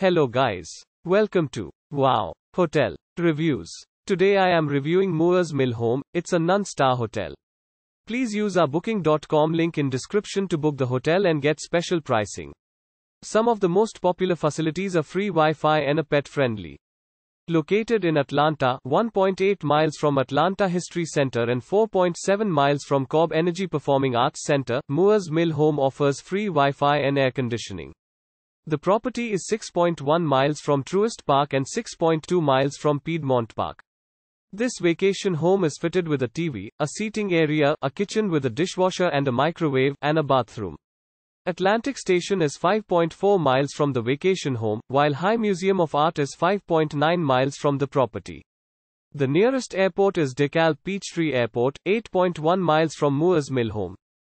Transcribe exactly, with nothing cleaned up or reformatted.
Hello guys. Welcome to Wow Hotel Reviews. Today I am reviewing Moore's Mill Home. It's a non-star hotel. Please use our booking dot com link in description to book the hotel and get special pricing. Some of the most popular facilities are free Wi-Fi and a pet-friendly. Located in Atlanta, one point eight miles from Atlanta History Center and four point seven miles from Cobb Energy Performing Arts Center, Moore's Mill Home offers free Wi-Fi and air conditioning. The property is six point one miles from Truist Park and six point two miles from Piedmont Park. This vacation home is fitted with a T V, a seating area, a kitchen with a dishwasher and a microwave, and a bathroom. Atlantic Station is five point four miles from the vacation home, while High Museum of Art is five point nine miles from the property. The nearest airport is DeKalb-Peachtree Airport, eight point one miles from Moore's Mill Home.